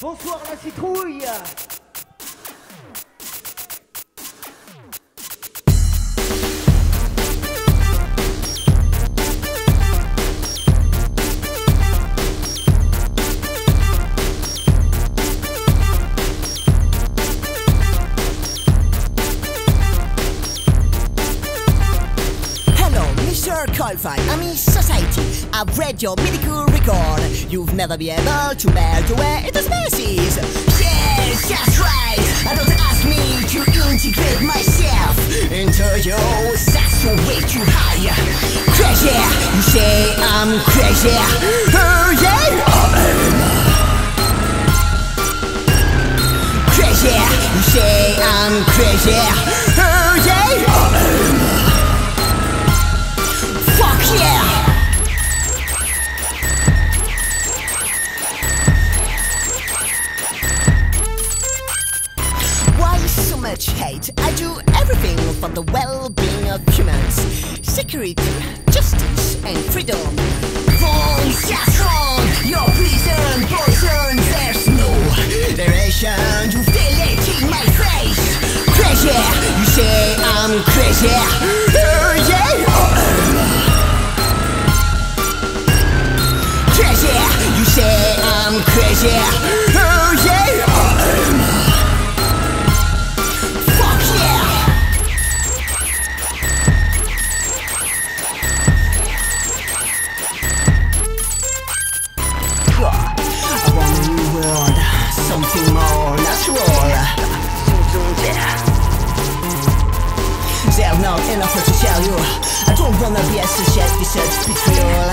Bonsoir la citrouille. Qualified Ami Society, I've read your medical record. You've never been able to melt away into species. Yes, that's right. Don't ask me to integrate myself into your sex. Way too high. Crazy, you say I'm crazy. Yeah, I am. Crazy, you say I'm crazy. Much hate. I do everything for the well-being of humans. Security, justice, and freedom. Wrong, yes, wrong. Your prison, poison. There's no direction. You feel it in my face. Crazy, you say I'm crazy. Yeah. Crazy, you say I'm crazy. Something more natural. There's not enough to tell you. I don't wanna be a such research betrayal.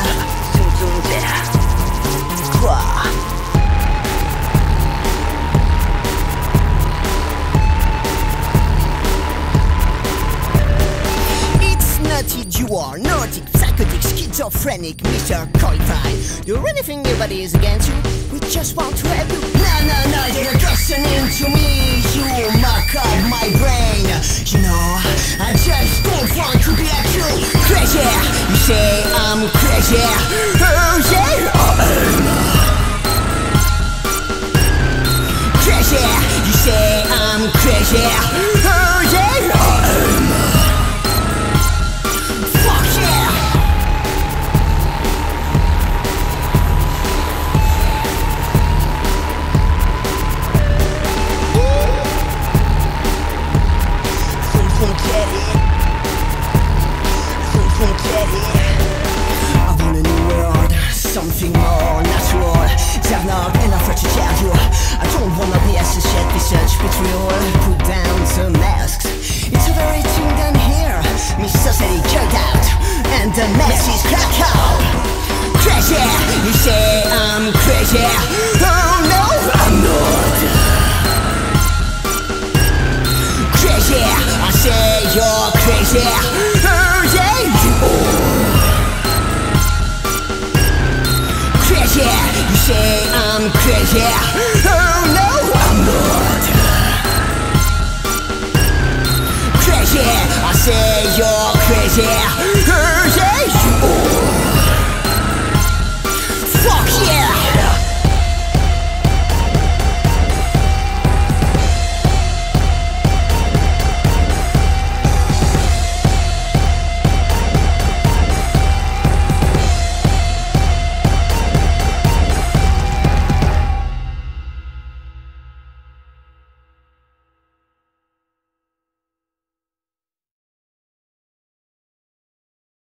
It's nutty, you are naughty, psychotic, schizophrenic, Mr. Qualified. You're anything anybody is against you. We just want to have you. No, you're crossing into me. You muck up my brain. You know, I just don't want to be like you. Crazy, you say I'm crazy. Oh yeah, I am. Crazy, you say I'm crazy. Oh yeah, I am. I want a new world, something more natural. There's not enough to tell you. I don't wanna be associated with such betrayal. Put down the masks, it's overreaching down here. Miss Society jerked out, and the mess is cracked out. Crazy, you say I'm crazy. Oh no, I'm not. Crazy, I say you're crazy. Yeah, you say I'm crazy.